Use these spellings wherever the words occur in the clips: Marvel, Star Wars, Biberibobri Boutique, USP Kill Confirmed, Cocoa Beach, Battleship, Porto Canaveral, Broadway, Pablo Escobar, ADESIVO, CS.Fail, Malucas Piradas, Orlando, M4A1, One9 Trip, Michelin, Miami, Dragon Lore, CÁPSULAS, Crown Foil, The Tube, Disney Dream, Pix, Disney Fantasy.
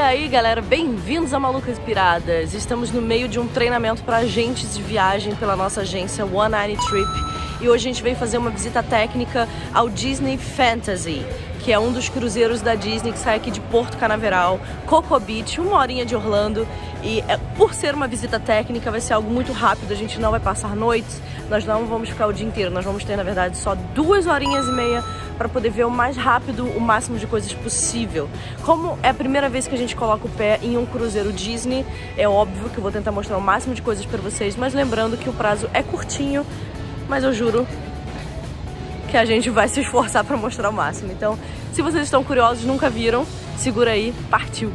aí, galera, bem-vindos a Malucas Piradas. Estamos no meio de um treinamento para agentes de viagem pela nossa agência One9 Trip. E hoje a gente veio fazer uma visita técnica ao Disney Fantasy, que é um dos cruzeiros da Disney que sai aqui de Porto Canaveral, Cocoa Beach, uma horinha de Orlando. E por ser uma visita técnica, vai ser algo muito rápido, a gente não vai passar noites, nós não vamos ficar o dia inteiro, nós vamos ter, na verdade, só 2 horinhas e meia para poder ver o mais rápido, o máximo de coisas possível. Como é a primeira vez que a gente coloca o pé em um cruzeiro Disney, é óbvio que eu vou tentar mostrar o máximo de coisas para vocês, mas lembrando que o prazo é curtinho, mas eu juro que a gente vai se esforçar para mostrar o máximo. Então, se vocês estão curiosos, nunca viram, segura aí, partiu!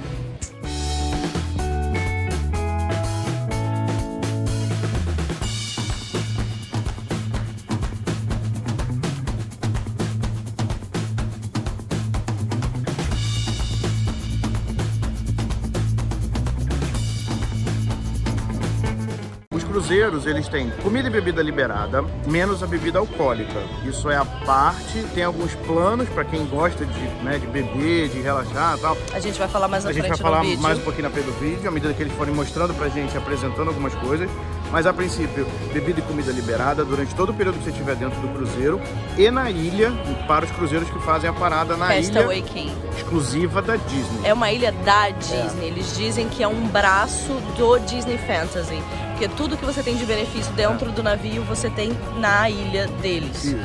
Cruzeiros, eles têm comida e bebida liberada, menos a bebida alcoólica. Isso é a parte, tem alguns planos para quem gosta de beber, de relaxar e tal. A gente vai falar mais na frente do vídeo. A gente vai falar mais um pouquinho na frente do vídeo, à medida que eles forem mostrando pra gente, apresentando algumas coisas. Mas a princípio, bebida e comida liberada durante todo o período que você estiver dentro do cruzeiro e na ilha, para os cruzeiros que fazem a parada na Best Awakening, exclusiva da Disney. É uma ilha da Disney, eles dizem que é um braço do Disney Fantasy. Porque tudo que você tem de benefício dentro do navio, você tem na ilha deles. Isso.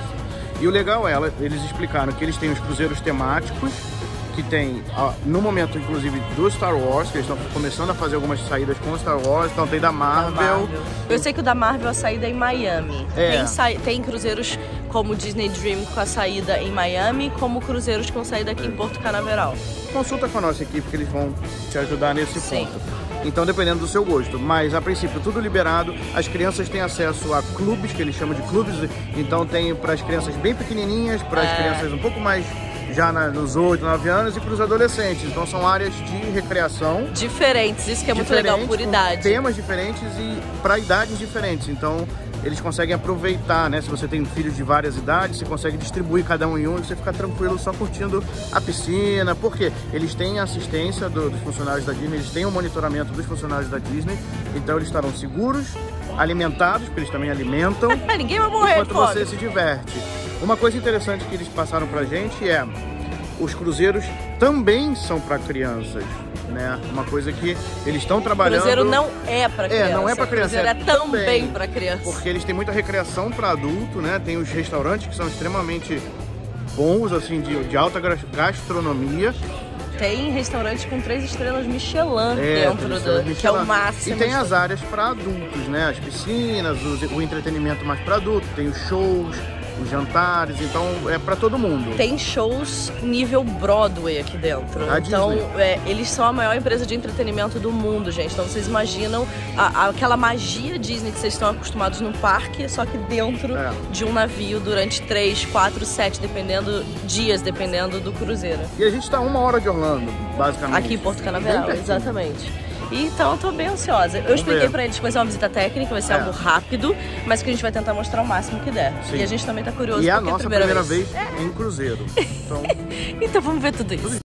E o legal é, eles explicaram que eles têm os cruzeiros temáticos, que tem, no momento, inclusive, do Star Wars, que eles estão começando a fazer algumas saídas com o Star Wars, então tem da Marvel. Eu sei que o da Marvel, a saída é em Miami. Tem cruzeiros como o Disney Dream com a saída em Miami, como cruzeiros com saída aqui em Porto Canaveral. Consulta com a nossa equipe, que eles vão te ajudar nesse ponto. Então, dependendo do seu gosto, mas a princípio tudo liberado, as crianças têm acesso a clubes, que eles chamam de clubes, então tem para as crianças bem pequenininhas, para as crianças um pouco mais já nos 8, 9 anos e para os adolescentes, então são áreas de recreação. Diferentes, isso que é muito legal, por idade. Temas diferentes e para idades diferentes, então eles conseguem aproveitar, né? Se você tem filhos de várias idades, você consegue distribuir cada um em um e você fica tranquilo só curtindo a piscina, porque eles têm a assistência dos funcionários da Disney, eles têm o monitoramento dos funcionários da Disney, então eles estarão seguros, alimentados, porque eles também alimentam, ninguém vai morrer, enquanto você se diverte. Uma coisa interessante que eles passaram pra gente é, os cruzeiros também são para crianças. Né? Uma coisa que eles estão trabalhando. O cruzeiro não é para criança. Não é para criança. O cruzeiro é também para criança. Porque eles têm muita recreação para adulto, né? Tem os restaurantes que são extremamente bons, assim, de alta gastronomia. Tem restaurante com 3 estrelas Michelin dentro do que é o máximo. E tem as áreas para adultos, né? As piscinas, o entretenimento mais para adulto, tem os shows, os jantares, então é pra todo mundo. Tem shows nível Broadway aqui dentro. Então, eles são a maior empresa de entretenimento do mundo, gente. Então, vocês imaginam aquela magia Disney que vocês estão acostumados num parque, só que dentro de um navio durante 3, 4, 7, dependendo do cruzeiro. E a gente tá 1 hora de Orlando, basicamente. Aqui em Porto Canaveral, exatamente. Então eu tô bem ansiosa. Eu expliquei pra eles que vai ser uma visita técnica, vai ser algo rápido, mas que a gente vai tentar mostrar o máximo que der. Sim. E a gente também tá curioso. E é a nossa primeira vez em cruzeiro. Então... então vamos ver tudo isso.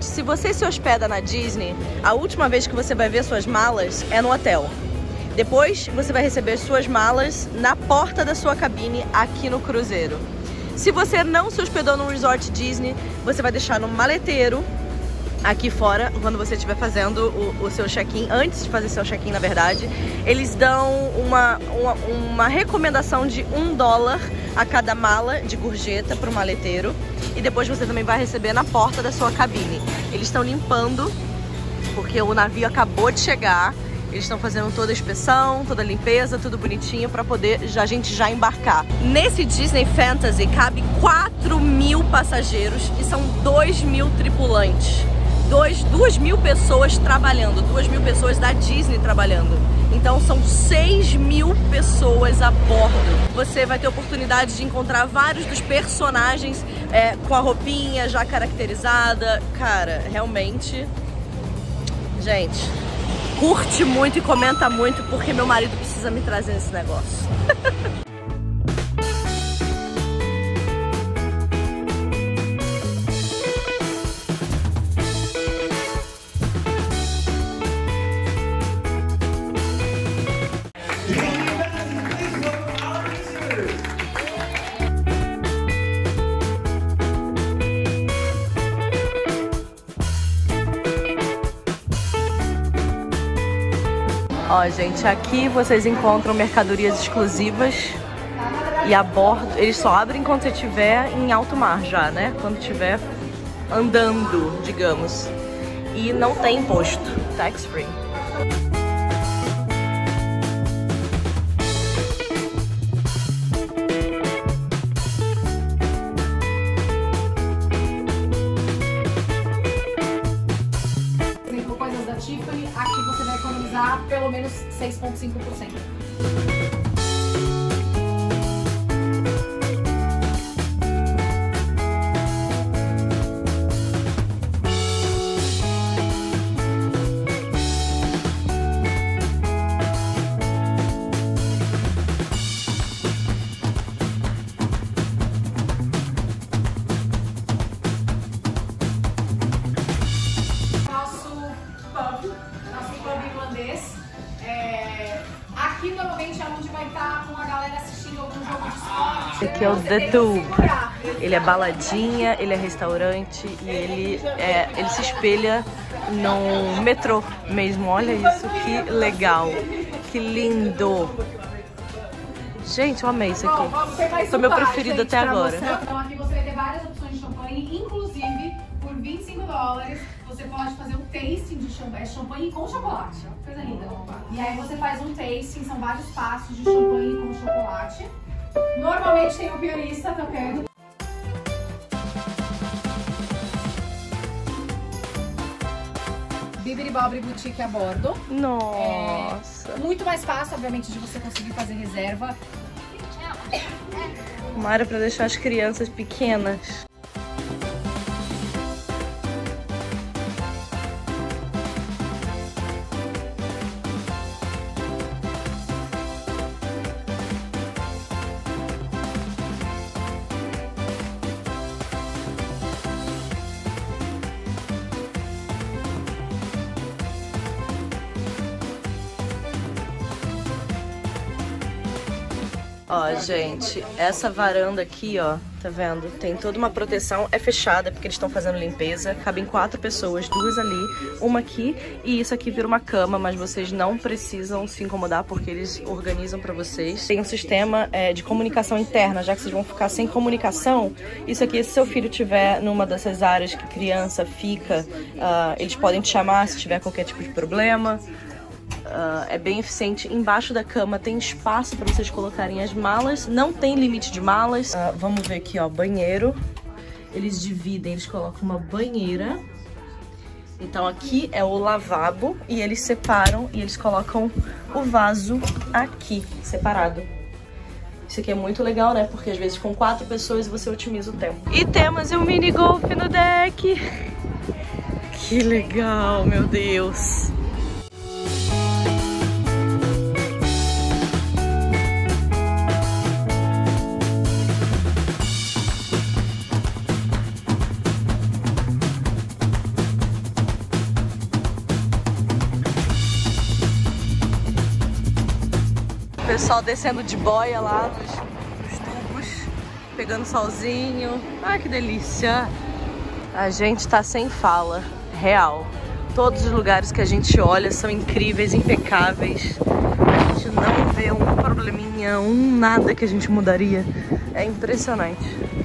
Se você se hospeda na Disney, a última vez que você vai ver suas malas é no hotel. Depois, você vai receber suas malas na porta da sua cabine aqui no cruzeiro. Se você não se hospedou num resort Disney, você vai deixar no maleteiro aqui fora, quando você estiver fazendo o seu check-in. Antes de fazer seu check-in, na verdade, eles dão uma recomendação de $1 a cada mala de gorjeta para o maleteiro. E depois você também vai receber na porta da sua cabine. Eles estão limpando, porque o navio acabou de chegar. Eles estão fazendo toda a inspeção, toda a limpeza, tudo bonitinho para poder a gente já embarcar. Nesse Disney Fantasy cabe 4.000 passageiros e são 2.000 tripulantes. 2.000 pessoas trabalhando, 2.000 pessoas da Disney trabalhando. Então são 6.000 pessoas a bordo. Você vai ter a oportunidade de encontrar vários dos personagens com a roupinha já caracterizada. Cara, realmente... Gente... curte muito e comenta muito, porque meu marido precisa me trazer esse negócio. Ó, gente, aqui vocês encontram mercadorias exclusivas e a bordo, eles só abrem quando você estiver em alto mar já, né? Quando estiver andando, digamos. E não tem imposto, tax free. Aqui você vai economizar pelo menos 6,5%. Aqui normalmente é onde vai estar uma galera assistindo algum jogo de esporte. Aqui é o The Tube. Ele é baladinha, ele é restaurante e ele se espelha no metrô mesmo. Olha isso, que legal, que lindo. Gente, eu amei isso aqui. Foi meu preferido até agora. Então aqui você vai ter várias opções de champanhe, inclusive por $25. Você pode fazer um tasting de champanhe com chocolate, coisa linda. E aí você faz um tasting, são vários passos de champanhe com chocolate. Normalmente tem um pianista tocando. Biberibobri Boutique a bordo. Nossa! É muito mais fácil, obviamente, de você conseguir fazer reserva. Uma área para deixar as crianças pequenas. Ó, gente, essa varanda aqui, ó, tá vendo? Tem toda uma proteção, é fechada porque eles estão fazendo limpeza. Cabem 4 pessoas, 2 ali, uma aqui, e isso aqui vira uma cama, mas vocês não precisam se incomodar porque eles organizam pra vocês. Tem um sistema de comunicação interna, já que vocês vão ficar sem comunicação. Isso aqui, se seu filho tiver numa dessas áreas que criança fica, eles podem te chamar se tiver qualquer tipo de problema. É bem eficiente. Embaixo da cama tem espaço para vocês colocarem as malas. Não tem limite de malas. Vamos ver aqui, ó, banheiro. Eles dividem, eles colocam uma banheira. Então aqui é o lavabo e eles separam e eles colocam o vaso aqui, separado. Isso aqui é muito legal, né? Porque às vezes com 4 pessoas você otimiza o tempo. E temos um mini golf no deck. Que legal, meu Deus. Pessoal descendo de boia lá nos tubos, pegando solzinho. Ai, que delícia! A gente tá sem fala, real. Todos os lugares que a gente olha são incríveis, impecáveis. A gente não vê um probleminha, um nada que a gente mudaria. É impressionante.